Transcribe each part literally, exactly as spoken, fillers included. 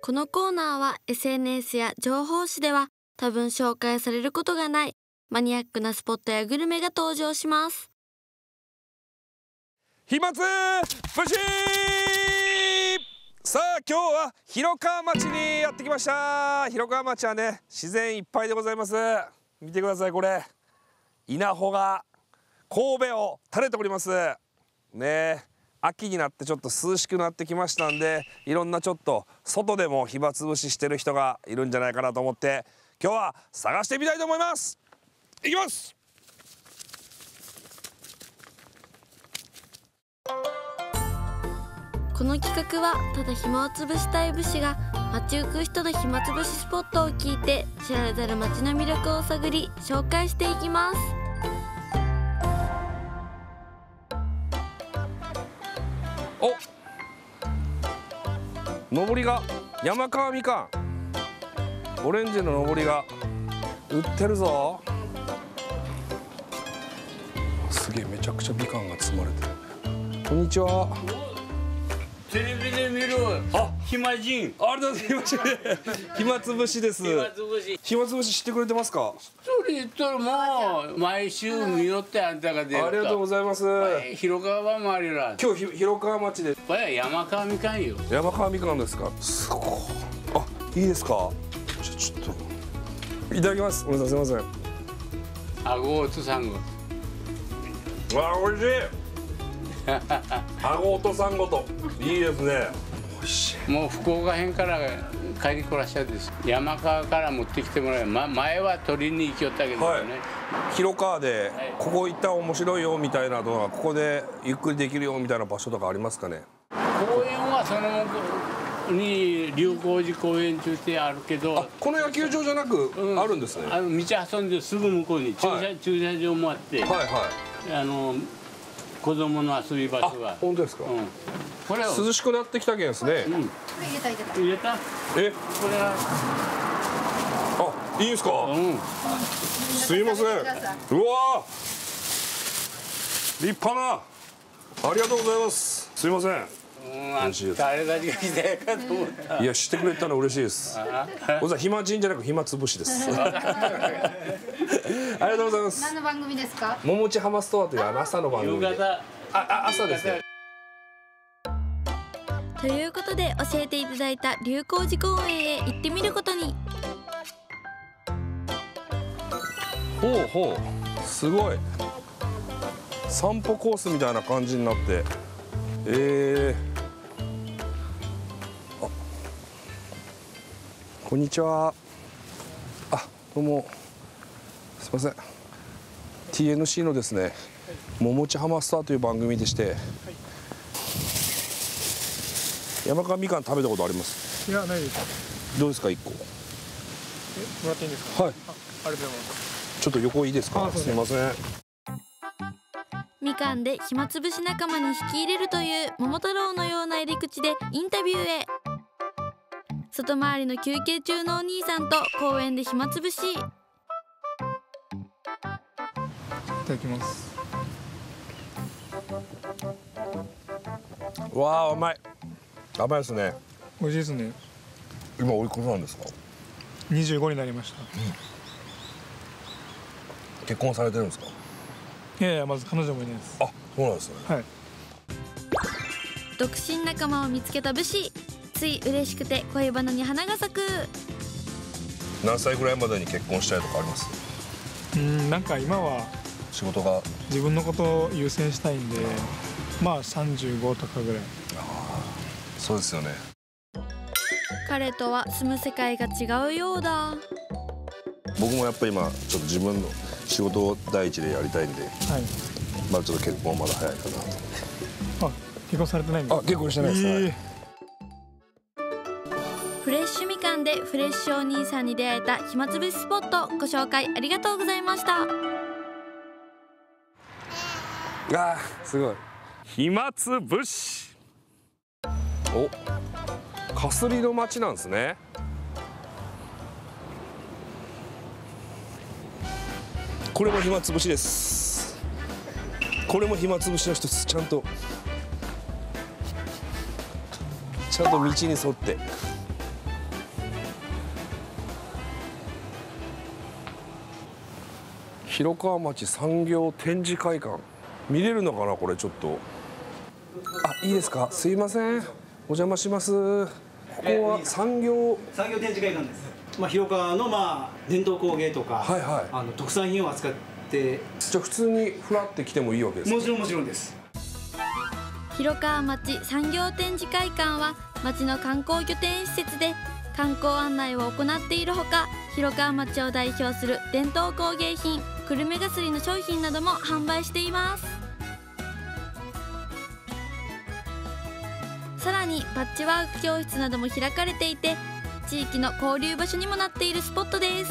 このコーナーは エスエヌエス や情報誌では多分紹介されることがないマニアックなスポットやグルメが登場します。飛沫節！さあ今日は広川町にやってきました。広川町はね、自然いっぱいでございます。見てください、これ稲穂が神戸を垂れておりますね。秋になってちょっと涼しくなってきましたんで、いろんなちょっと外でも暇つぶししてる人がいるんじゃないかなと思って、今日は探してみたいと思います。いきます。この企画はただ暇をつぶしたい武士が街行く人の暇つぶしスポットを聞いて、知られざる街の魅力を探り紹介していきます。お、上りが山川みかん、オレンジの上りが売ってるぞ。すげえ、めちゃくちゃみかんが積まれてる。こんにちは。テレビで見る暇人。あれだ、暇人。暇つぶしです。暇つぶし。暇つぶし知ってくれてますか。それともう毎週見よってあんたが出る。ありがとうございます。広川もありら。今日広川町で。これ山川みかんよ。山川みかんですか。すごい。あ、いいですか。じゃちょっといただきます。お姉さんすみません。あごうつさんご。わあ、おいしい。あごとさんごと、いいですね。おいしい。もう福岡編から帰りこらっしゃるんです。山川から持ってきてもらえ、ま、前は取りに行きよったけどね。はい、広川で、ここ行ったら面白いよみたいなのは、ここでゆっくりできるよみたいな場所とかありますかね。公園はその。に流行寺公園中ってあるけど、この野球場じゃなくあるんですね。あの道挟んですぐ向こうに駐車駐車場もあって、はいはい、あの子供の遊び場所が。本当ですか。これ涼しくなってきたけんですね。入れた。え、これは。あ、いいんですか。すいません。うわ、立派な。ありがとうございます。すいません。嬉しいです。誰だけ来たかと思った。いや、してくれたの嬉しいです。おさ、暇人じゃなく暇つぶしです。ありがとうございます。何の番組ですか？ももちハマストアという朝の番組で。あ、あ、朝ですね。ということで教えていただいた流行寺公園へ行ってみることに。ほうほう、すごい。散歩コースみたいな感じになって。えーこんにちは。あ、どうも。すみません。ティーエヌシー のですね、ももちハマスターという番組でして、山川みかん食べたことあります？いや、ないです。どうですか、いっこ。え、もらっていいんですか？はい。あ、ありがとうございます。ちょっと横いいですか？すみません。みかんで暇つぶし仲間に引き入れるという桃太郎のような入り口でインタビューへ。外回りの休憩中のお兄さんと公園で暇つぶし。いただきます。わあ、甘い。甘いですね。美味しいですね。今おいくつなんですか？にじゅうごになりました、うん、結婚されてるんですか？いやいや、まず彼女もいないです。あ、そうなんですね。はい。独身仲間を見つけた武士、つい嬉しくて恋バナに花が咲く。何歳ぐらいまでに結婚したいとかあります？うん、なんか今は仕事が自分のことを優先したいんで、まあさんじゅうごとかぐらい。ああ、そうですよね。彼とは住む世界が違うようだ。僕もやっぱり今ちょっと自分の仕事を第一でやりたいんで、はい、まあちょっと結婚はまだ早いかなと。あ、結婚されてないんですか？あ、結婚してないです、えーはい。フレッシュみかんでフレッシュお兄さんに出会えた暇つぶしスポット、ご紹介ありがとうございました。あー、すごい。暇つぶし。お、かすりの町なんですね。これも暇つぶしです。これも暇つぶしの一つ。ちゃんとちゃんと道に沿って広川町産業展示会館、見れるのかなこれ。ちょっと、あ、いいですか、すいません、お邪魔します。ここは産業産業展示会館です。まあ、広川のまあ伝統工芸とか、はいはい、あの特産品を扱って。じゃあ普通にふらって来てもいいわけですか？もちろんもちろんです。広川町産業展示会館は町の観光拠点施設で観光案内を行っているほか、広川町を代表する伝統工芸品久留米絣の商品なども販売しています。さらにパッチワーク教室なども開かれていて、地域の交流場所にもなっているスポットです。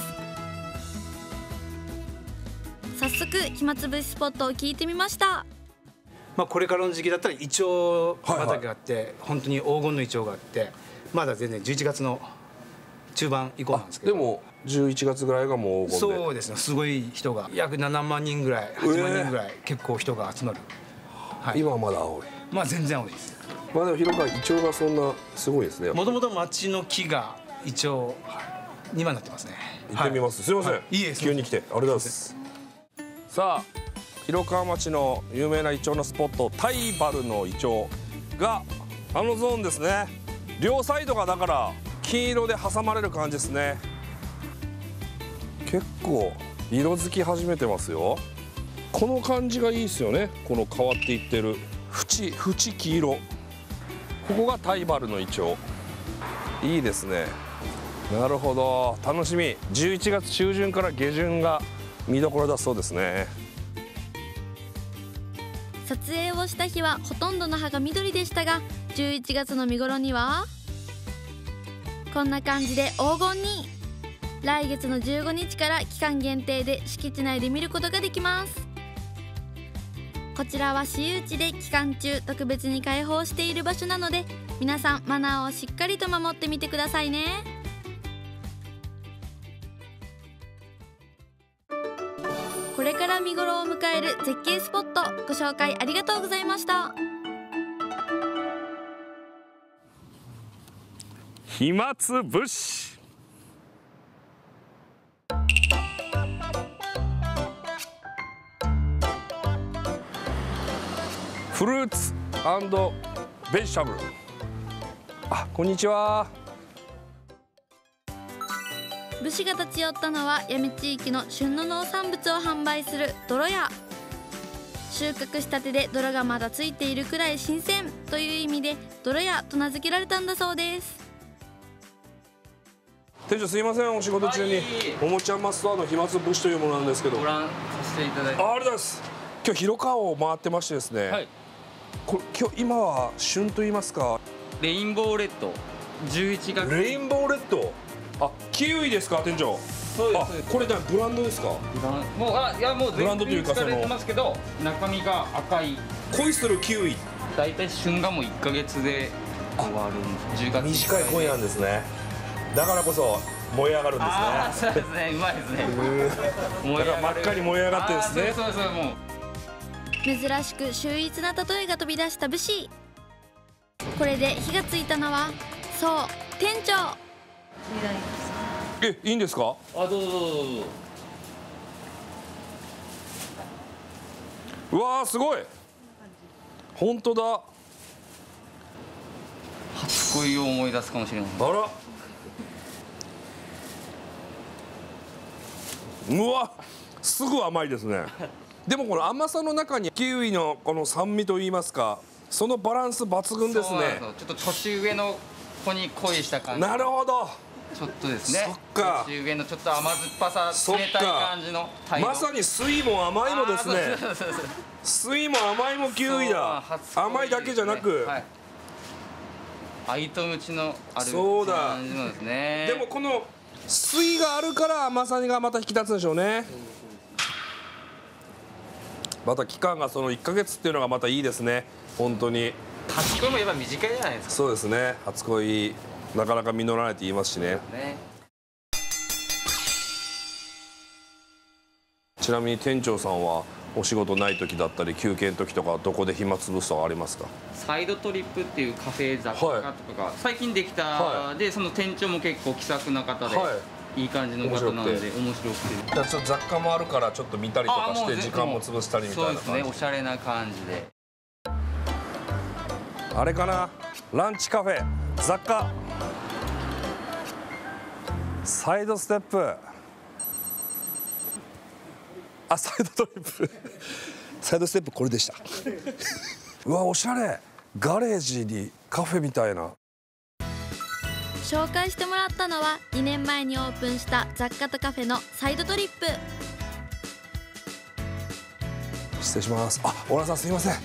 早速暇つぶしスポットを聞いてみました。まあこれからの時期だったらイチョウ畑があって、はいはい、本当に黄金のイチョウがあって、まだ全然じゅういちがつの中盤以降なんですけど、でもじゅういちがつぐらいがもう黄金で。そうですね、すごい人が約ななまんにんぐらい、はちまんにんぐらい、えー、結構人が集まる、はい、今はまだ青い、まあ全然青いです。まあでも広川イチョウがそんなすごいですね。もともと町の木がイチョウにまんなってますね。行ってみます、はい、すいません、はい、いいです、急に来てありがとうございます。さあ広川町の有名なイチョウのスポット、タイバルのイチョウがあのゾーンですね。両サイドがだから黄色で挟まれる感じですね。結構色づき始めてますよ。この感じがいいですよね、この変わっていってる縁、縁黄色、ここがタイバルのイチョウ、いいですね。なるほど、楽しみ。じゅういちがつ中旬から下旬が見どころだそうですね。撮影をした日はほとんどの葉が緑でしたが、じゅういちがつの見頃にはこんな感じで黄金に。来月のじゅうごにちから期間限定で敷地内で見ることができます。こちらは私有地で期間中特別に開放している場所なので、皆さんマナーをしっかりと守ってみてくださいね。これから見頃を迎える絶景スポット、ご紹介ありがとうございました。暇つぶし。フルーツ&ベジタブル。あ、こんにちは。武士が立ち寄ったのは八女地域の旬の農産物を販売する泥屋。収穫したてで泥がまだついているくらい新鮮という意味で泥屋と名付けられたんだそうです。店長すいません、お仕事中に、はい、おもちゃマスターの暇つぶしというものなんですけど、ご覧させていただいて。 あ, ありがとうございます。今日広川を回ってましてですね、はい、これ今日今は旬と言いますか、レインボーレッド、じゅういちがつ。レインボーレッド、あ、キウイですか店長。そうです。これだ、ブランドですか。もう、あ、いやもうブランドというかその使われてますけど、中身が赤い。恋するキウイ。だいたい旬がもういっかげつで終わるじゅうがつ。短い恋なんですね。だからこそ燃え上がるんですね。あ、そうですね、うまいですね。だから真っ赤に燃え上がってですね。そうそうそう、もう珍しく秀逸な例えが飛び出した武士。これで火がついたのは、そう店長。え、いいんですか。あ、どうぞどうぞどうぞ。うわー、すごい。本当だ。初恋を思い出すかもしれない。あら。うわ、すぐ甘いですね。でもこの甘さの中にキウイのこの酸味といいますか、そのバランス抜群ですね。ちょっと年上の子に恋した感じ。なるほど。ちょっとですね。そっか。年上のちょっと甘酸っぱさ、冷たい感じの。まさに酸いも甘いもですね。酸いも甘いもキウイだ。甘いだけじゃなく。はい、愛とムチのある感じのですね。でもこの酸いがあるから甘さがまた引き立つんでしょうね。また期間がそのいっかげつっていうのがまたいいですね。本当に初恋もやっぱ短いじゃないですか。そうですね、初恋なかなか実らないと言いますしね。ちなみに店長さんはお仕事ない時だったり休憩の時とかどこで暇つぶすとかありますか？サイドトリップっていうカフェ雑貨とかが最近できたで、その店長も結構気さくな方で、いい感じの方なんで面白くて、ちょっと雑貨もあるからちょっと見たりとかして時間も潰したりみたいな感じ。そうですね、おしゃれな感じで。あれかな、ランチカフェ、雑貨、サイドステップ、あ、サイドトリップサイドステップ、これでしたうわ、おしゃれ。ガレージにカフェみたいな。紹介してもらったのはにねんまえにオープンした雑貨とカフェのサイドトリップ。失礼します。あ、小原さん、すいません、よ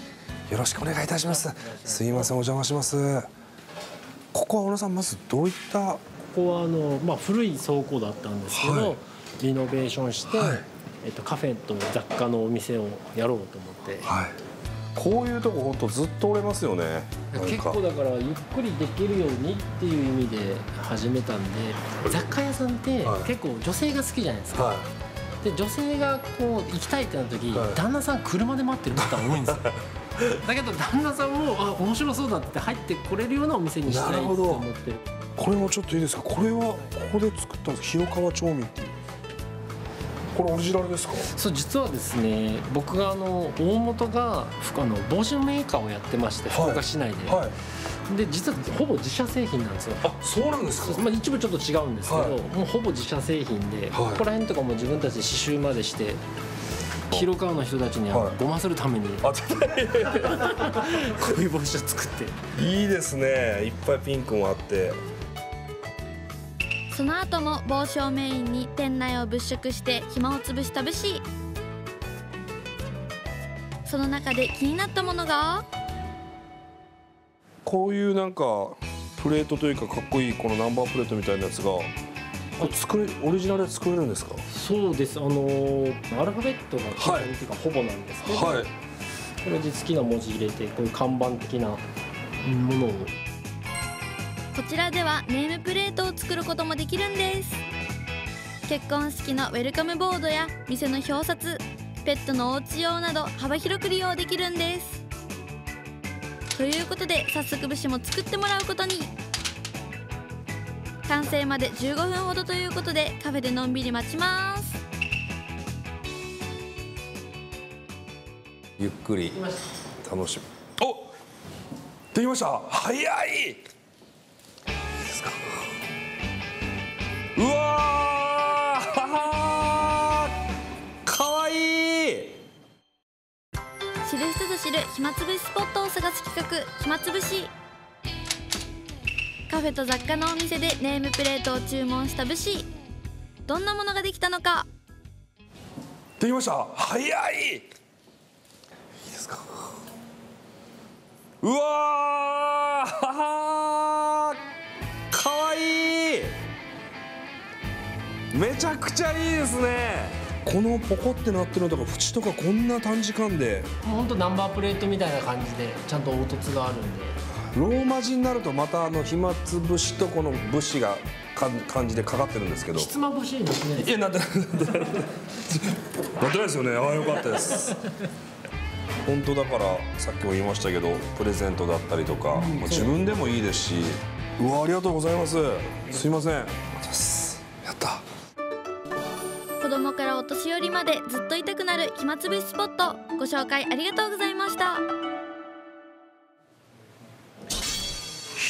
ろしくお願いいたします。すいません、お邪魔します。ここは小原さん、まずどういった。ここはあの、まあ、古い倉庫だったんですけど、はい、リノベーションして、はい、えっと、カフェと雑貨のお店をやろうと思って、はい、こういうとこ本当ずっとおれますよね。結構だからゆっくりできるようにっていう意味で始めたんで、雑貨屋さんって結構女性が好きじゃないですか、はい、で女性がこう行きたいってなった時、はい、旦那さん車で待ってる方多いんですよだけど旦那さんもあ面白そうだって入ってこれるようなお店にしたいと思ってる。これもちょっといいですか。これはここで作ったんです。広川町民っていう、これオリジナルですか。そう、実はですね、僕があの大本があの帽子のメーカーをやってまして、福岡市内で、はいはい、で実はほぼ自社製品なんですよ。あ、そうなんですか。まあ、一部ちょっと違うんですけど、はい、もうほぼ自社製品で、はい、ここら辺とかも自分たちで刺繍までして。広川の人たちにはごまするために、はい、こういう帽子を作って。いいですね。いっぱいピンクもあって。その後も帽子をメインに店内を物色して暇を潰した武士。その中で気になったものが、こういうなんかプレートというか、かっこいいこのナンバープレートみたいなやつが、これ作れオリジナルで作れるんですか。そうです。あのアルファベットが基本っていうかほぼなんですけど、はい、これで好きな文字入れて、こういう看板的なものを。こちらではネームプレートを作ることもできるんです。結婚式のウェルカムボードや店の表札、ペットのおうち用など幅広く利用できるんです。ということで早速武士も作ってもらうことに。完成までじゅうごふんほどということで、カフェでのんびり待ちます。ゆっくり楽しむ。お、できました。早い。うわー、かわいい。知る人ぞ知る暇つぶしスポットを探す企画、暇つぶし。カフェと雑貨のお店でネームプレートを注文した武士、どんなものができたのか。できました。早い。いいですか。うわー、かわいい。めちゃくちゃいいですね。このポコってなってるのとか縁とか、こんな短時間で本当ナンバープレートみたいな感じでちゃんと凹凸があるんで。ローマ字になるとまたあの暇つぶしとこの武士がか感じでかかってるんですけど、ひつまぶしになってないです。いや、なってないですよね。ああ、よかったです本当だから、さっきも言いましたけど、プレゼントだったりとか、うん、自分でもいいですし。うわ、ありがとうございます。すいません。やった。子供からお年寄りまでずっといたくなる暇つぶしスポット、ご紹介ありがとうございました。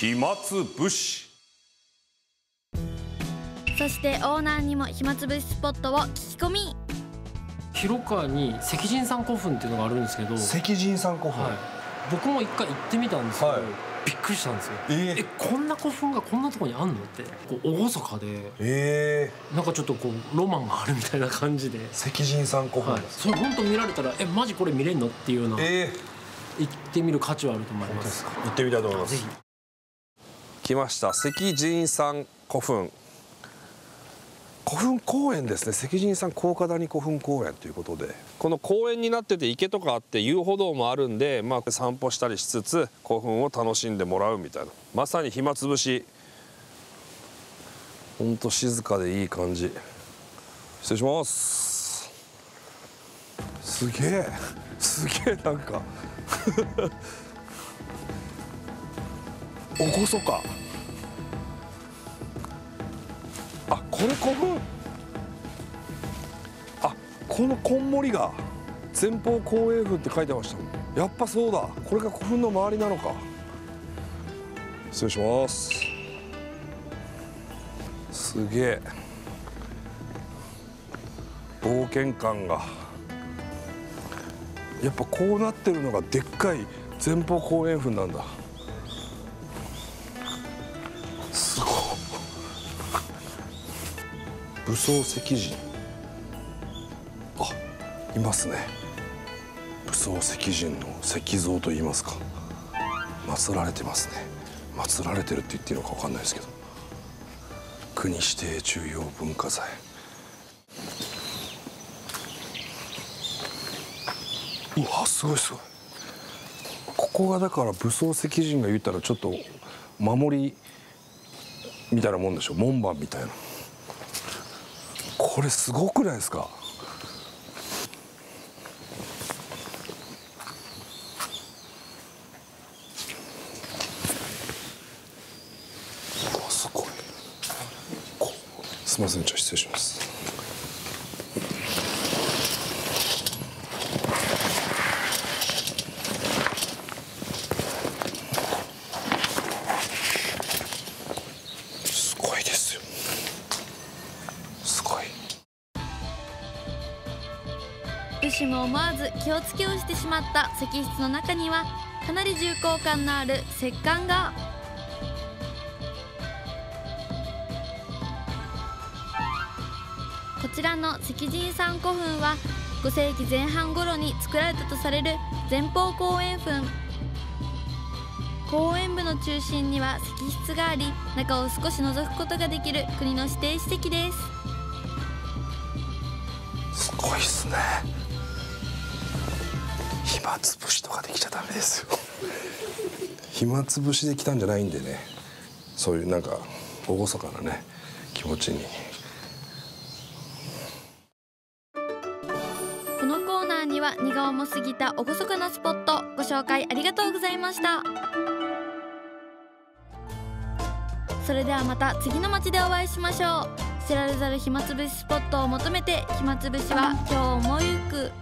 暇つぶし。そしてオーナーにも暇つぶしスポットを聞き込み。広川に石神山古墳っていうのがあるんですけど。石神山古墳。はい、僕も一回行ってみたんですけど。はい、びっくりしたんですよ。えー、え、こんな古墳がこんなとこにあんのって、こう厳かで、えー、なんかちょっとこうロマンがあるみたいな感じで。石神山古墳、はい、それ本当見られたら、え、マジこれ見れんのっていうような、えー、行ってみる価値はあると思います。行ってみたいと思います。ぜひ。来ました、石神山古墳。古墳公園ですね。石神山高架谷古墳公園ということで、この公園になってて池とかあって遊歩道もあるんで、まあ、散歩したりしつつ古墳を楽しんでもらうみたいな、まさに暇つぶし。ほんと静かでいい感じ。失礼します。すげえ、すげえ、なんか厳か。あ、ここれ古墳、あ、このこんもりが前方後円墳って書いてました。やっぱそうだ、これが古墳の周りなのか。失礼します。すげえ冒険感が。やっぱこうなってるのがでっかい前方後円墳なんだ。すごい。武装石人、あ、いますね。武装石人の石像といいますか、祀られてますね。祀られてるって言っていいのか分かんないですけど、国指定重要文化財。うわ、すごいすごい。ここがだから武装石人が言ったらちょっと守りみたいなもんでしょ、門番みたいな。これすごくないですか。うわ、すごい。こう、すみません、ちょっと失礼します。私も思わず気をつけをしてしまった石室の中にはかなり重厚感のある石棺が。こちらの石神さん古墳はご世紀前半頃に作られたとされる前方後円墳。後円部の中心には石室があり、中を少し覗くことができる国の指定史跡です。すごいっすね。暇つぶしとかできちゃダメですよ暇つぶしで来たんじゃないんでね、そういうなんか厳かなね気持ちに。このコーナーには荷が重すぎた厳かなスポット、ご紹介ありがとうございました。それではまた次の街でお会いしましょう。知られざる暇つぶしスポットを求めて、暇つぶしは今日もゆく